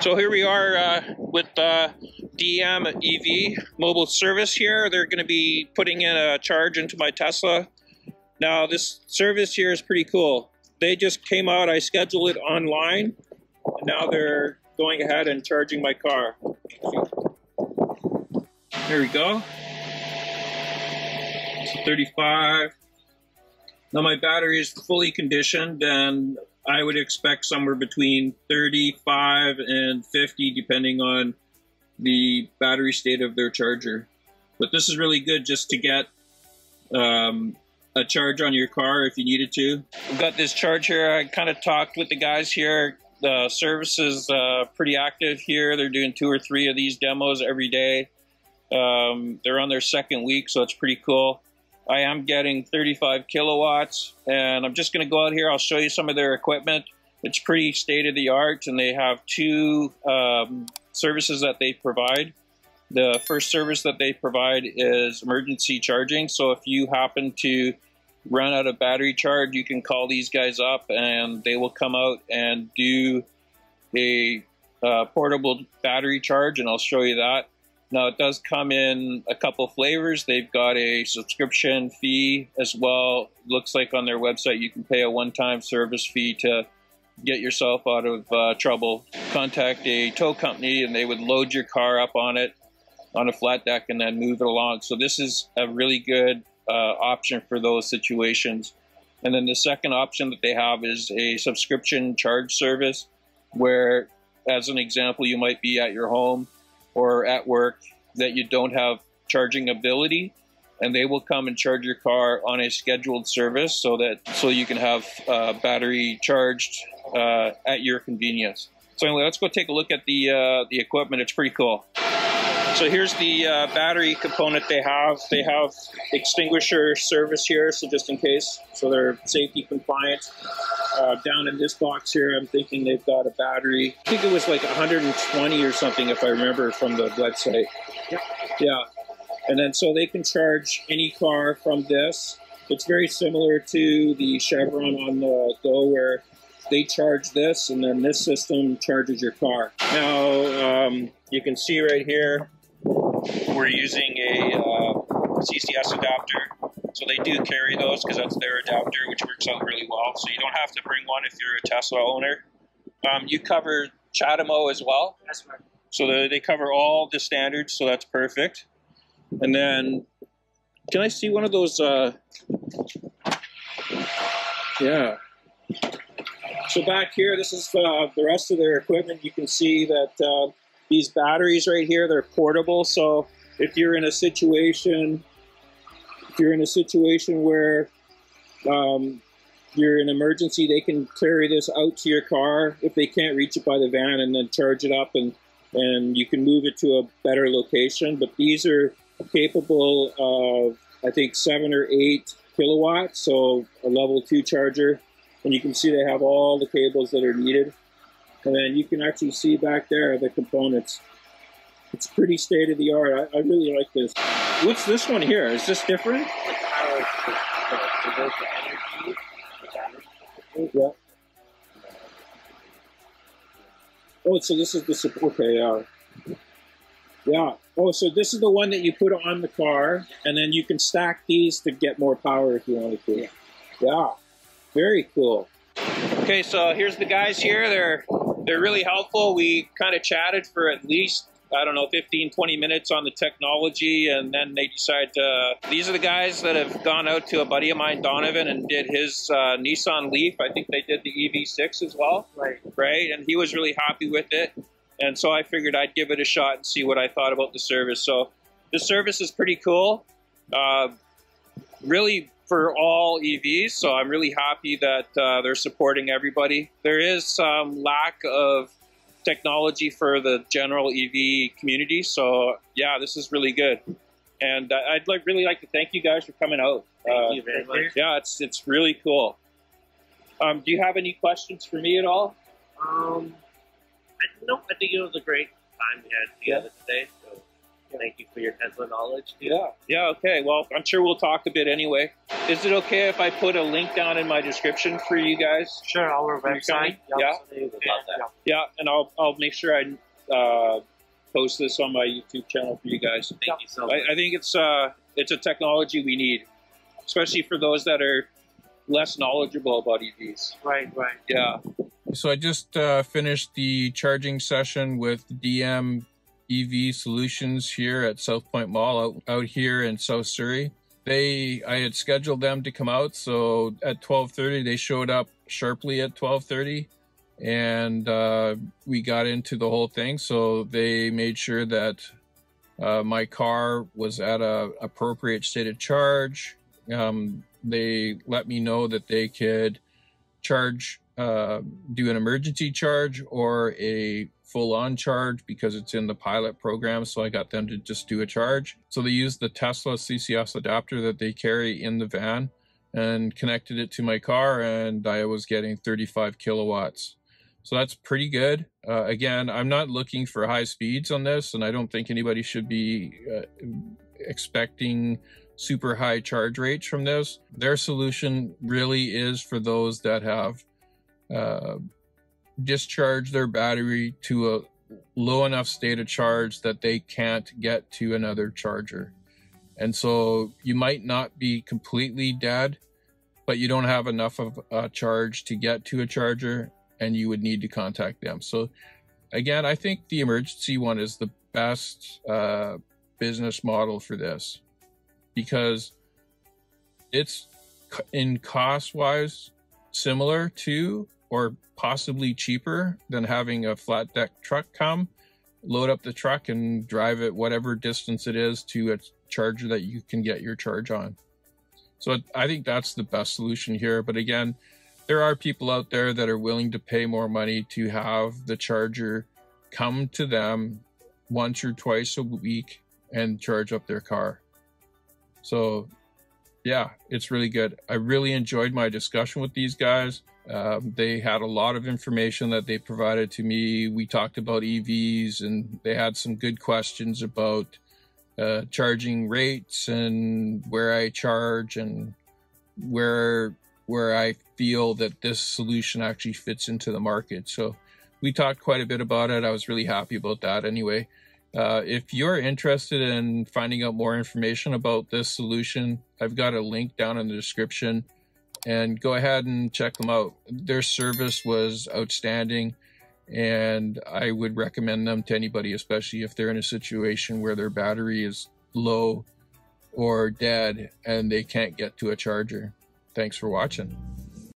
So here we are with dmEV mobile service here. They're going to be putting in a charge into my Tesla. Now this service here is pretty cool. They just came out, I scheduled it online, and now they're going ahead and charging my car. Here we go. It's 35. Now my battery is fully conditioned, and I would expect somewhere between 35 and 50 depending on the battery state of their charger. But this is really good just to get a charge on your car if you needed to. We've got this charge here. I kind of talked with the guys here. The service is pretty active here. They're doing 2 or 3 of these demos every day. They're on their second week, so it's pretty cool. I am getting 35 kilowatts, and I'm just going to go out here. I'll show you some of their equipment. It's pretty state-of-the-art, and they have 2 services that they provide. The first service that they provide is emergency charging. So if you happen to run out of battery charge, you can call these guys up, and they will come out and do a portable battery charge, and I'll show you that. Now it does come in a couple flavors. They've got a subscription fee as well. Looks like on their website you can pay a one-time service fee to get yourself out of trouble. Contact a tow company and they would load your car up on it on a flat deck and then move it along. So this is a really good option for those situations. And then the second option that they have is a subscription charge service where, as an example, you might be at your home or at work that you don't have charging ability, and they will come and charge your car on a scheduled service so you can have battery charged at your convenience. So anyway, let's go take a look at the equipment. It's pretty cool. So here's the battery component they have. They have extinguisher service here, so just in case, so they're safety compliant. Down in this box here, I'm thinking they've got a battery. I think it was like 120 or something, if I remember from the website. Yeah. And then so they can charge any car from this. It's very similar to the Chevron on the go where they charge this, and then this system charges your car. Now, you can see right here, we're using a CCS adapter, so they do carry those because that's their adapter, which works out really well. So you don't have to bring one if you're a Tesla owner. You cover CHAdeMO as well. Yes, ma'am. So they cover all the standards, so that's perfect. And then, can I see one of those? Yeah. So back here, this is the rest of their equipment. You can see that these batteries right here, they're portable. So if you're in a situation, where you're in an emergency, they can carry this out to your car if they can't reach it by the van, and then charge it up, and you can move it to a better location. But these are capable of, I think, 7 or 8 kilowatts, so a level 2 charger. And you can see they have all the cables that are needed. And then you can actually see back there the components. It's pretty state-of-the-art. I really like this. What's this one here? Is this different? Yeah. Oh, so this is the support. Okay, yeah. Oh, so this is the one that you put on the car, and then you can stack these to get more power if you wanted to. Yeah. Very cool. Okay, so here's the guys here. They're really helpful. We kind of chatted for at least, I don't know, 15, 20 minutes on the technology, and then they decide to... These are the guys that have gone out to a buddy of mine, Donovan, and did his Nissan LEAF. I think they did the EV6 as well. Right. Right? And he was really happy with it. And so I figured I'd give it a shot and see what I thought about the service. So the service is pretty cool. Really... for all EVs, so I'm really happy that they're supporting everybody. There is some lack of technology for the general EV community, so yeah, this is really good. And I'd really like to thank you guys for coming out. Thank you very much. Yeah, it's really cool. Do you have any questions for me at all? No, I think it was a great time we had together today. So Thank you for your Tesla knowledge, dude. Yeah, okay. Well, I'm sure we'll talk a bit anyway. Is it okay if I put a link down in my description for you guys? Sure, our website. Yeah, and I'll make sure I post this on my YouTube channel for you guys. Thank you so much. I think it's a technology we need, especially for those that are less knowledgeable about EVs. Right. Yeah. So I just finished the charging session with dmEV Solutions here at South Point Mall out here in South Surrey. I had scheduled them to come out, so at 12:30 they showed up sharply at 12:30, and we got into the whole thing. So they made sure that my car was at an appropriate state of charge. They let me know that they could charge, do an emergency charge or a full-on charge because it's in the pilot program. So I got them to just do a charge. So they used the Tesla CCS adapter that they carry in the van and connected it to my car, and I was getting 35 kilowatts. So that's pretty good. Again, I'm not looking for high speeds on this, and I don't think anybody should be expecting super high charge rates from this. Their solution really is for those that have discharged their battery to a low enough state of charge that they can't get to another charger. And so you might not be completely dead, but you don't have enough of a charge to get to a charger, and you would need to contact them. So again, I think the emergency one is the best business model for this, because it's in cost-wise similar to or possibly cheaper than having a flat deck truck come, load up the truck and drive it whatever distance it is to a charger that you can get your charge on. So I think that's the best solution here. But again, there are people out there that are willing to pay more money to have the charger come to them once or twice a week and charge up their car. So yeah, it's really good. I really enjoyed my discussion with these guys. They had a lot of information that they provided to me. We talked about EVs, and they had some good questions about charging rates and where I charge and where I feel that this solution actually fits into the market. So we talked quite a bit about it. I was really happy about that anyway. If you're interested in finding out more information about this solution, I've got a link down in the description, and go ahead and check them out. Their service was outstanding, and I would recommend them to anybody, especially if they're in a situation where their battery is low or dead and they can't get to a charger. Thanks for watching.